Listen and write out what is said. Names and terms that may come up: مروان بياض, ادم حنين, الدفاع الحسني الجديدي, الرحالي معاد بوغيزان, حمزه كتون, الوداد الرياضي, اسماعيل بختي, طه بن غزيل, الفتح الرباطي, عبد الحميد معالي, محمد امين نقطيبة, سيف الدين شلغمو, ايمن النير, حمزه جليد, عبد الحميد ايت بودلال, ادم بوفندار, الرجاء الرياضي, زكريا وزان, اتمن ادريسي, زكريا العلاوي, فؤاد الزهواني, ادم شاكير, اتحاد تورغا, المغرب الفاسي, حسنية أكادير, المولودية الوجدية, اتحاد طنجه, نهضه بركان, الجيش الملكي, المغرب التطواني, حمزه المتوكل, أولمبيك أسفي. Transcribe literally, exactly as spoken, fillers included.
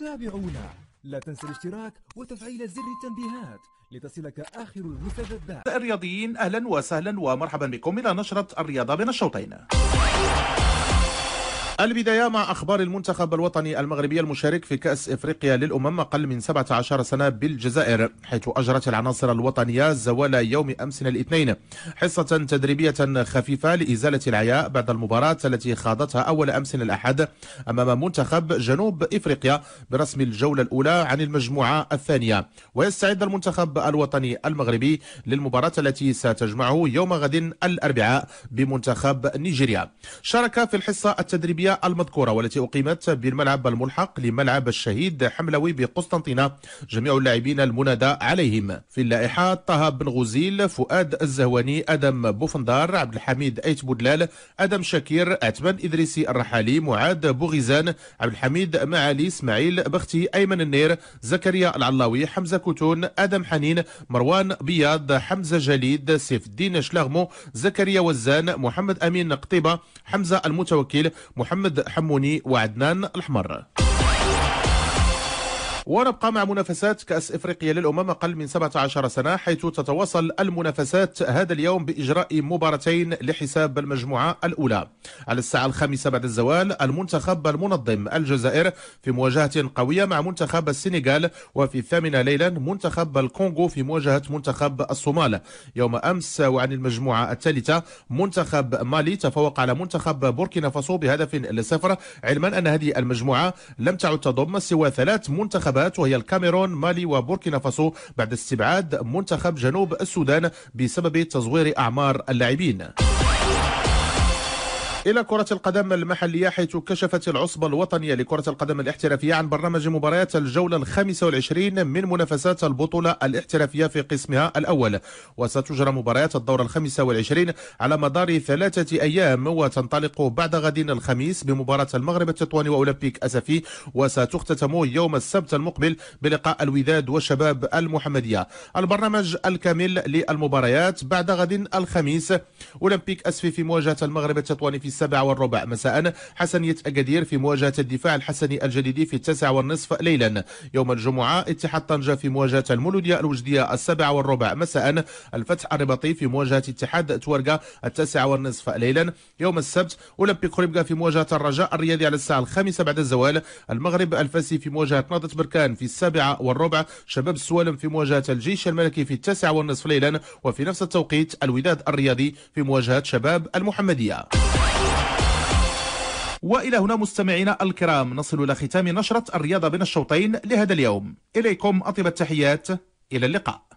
تابعونا، لا تنسى الاشتراك وتفعيل زر التنبيهات لتصلك آخر المستجدات. الرياضيين أهلا وسهلا ومرحبا بكم إلى نشرة الرياضة بين الشوطين. البداية مع أخبار المنتخب الوطني المغربي المشارك في كأس إفريقيا للأمم أقل من سبعة عشر سنة بالجزائر، حيث أجرت العناصر الوطنية زوال يوم أمس الاثنين حصة تدريبية خفيفة لإزالة العياء بعد المباراة التي خاضتها أول أمس الأحد أمام منتخب جنوب إفريقيا برسم الجولة الأولى عن المجموعة الثانية. ويستعد المنتخب الوطني المغربي للمباراة التي ستجمعه يوم غد الأربعاء بمنتخب نيجيريا. شارك في الحصة التدريبية المذكورة والتي أقيمت بالملعب الملحق لملعب الشهيد حملوي بقسطنطينة جميع اللاعبين المنادى عليهم. في اللائحة طه بن غزيل، فؤاد الزهواني، ادم بوفندار، عبد الحميد ايت بودلال، ادم شاكير، اتمن ادريسي، الرحالي معاد بوغيزان، عبد الحميد معالي، اسماعيل بختي، ايمن النير، زكريا العلاوي، حمزه كتون، ادم حنين، مروان بياض، حمزه جليد، سيف الدين شلغمو، زكريا وزان، محمد امين نقطيبة، حمزه المتوكل، محمد حموني وعدنان الحمر. ونبقى مع منافسات كأس إفريقيا للأمم أقل من سبعة عشر سنة، حيث تتواصل المنافسات هذا اليوم بإجراء مباراتين لحساب المجموعة الأولى. على الساعة الخامسة بعد الزوال المنتخب المنظم الجزائر في مواجهة قوية مع منتخب السنغال، وفي الثامنة ليلا منتخب الكونغو في مواجهة منتخب الصومال. يوم أمس وعن المجموعة الثالثة منتخب مالي تفوق على منتخب بوركينا فاسو بهدف لصفر، علما أن هذه المجموعة لم تعد تضم سوى ثلاث منتخبات وهي الكاميرون، مالي وبوركينا فاسو، بعد استبعاد منتخب جنوب السودان بسبب تزوير أعمار اللاعبين. إلى كرة القدم المحلية، حيث كشفت العصبة الوطنية لكرة القدم الاحترافية عن برنامج مباريات الجولة الخامسة والعشرين من منافسات البطولة الاحترافية في قسمها الأول، وستجرى مباريات الدورة الخامسة والعشرين على مدار ثلاثة أيام، وتنطلق بعد غد الخميس بمباراة المغرب التطواني وأولمبيك أسفي، وستختتم يوم السبت المقبل بلقاء الوداد والشباب المحمدية. البرنامج الكامل للمباريات بعد غد الخميس: أولمبيك أسفي في مواجهة المغرب التطواني في السابعة والربع مساء، حسنية أكادير في مواجهة الدفاع الحسني الجديدي في التاسعة والنصف ليلا. يوم الجمعة اتحاد طنجه في مواجهة المولودية الوجدية السابعة والربع مساء، الفتح الرباطي في مواجهة اتحاد تورغا التاسعة والنصف ليلا. يوم السبت أولمبيك ربكا في مواجهة الرجاء الرياضي على الساعة الخامسة بعد الزوال، المغرب الفاسي في مواجهة نهضه بركان في السابعة والربع، شباب السوالم في مواجهة الجيش الملكي في التاسعة والنصف ليلا، وفي نفس التوقيت الوداد الرياضي في مواجهة شباب المحمدية. وإلى هنا مستمعينا الكرام نصل إلى ختام نشرة الرياضة بين الشوطين لهذا اليوم. إليكم أطيب التحيات، إلى اللقاء.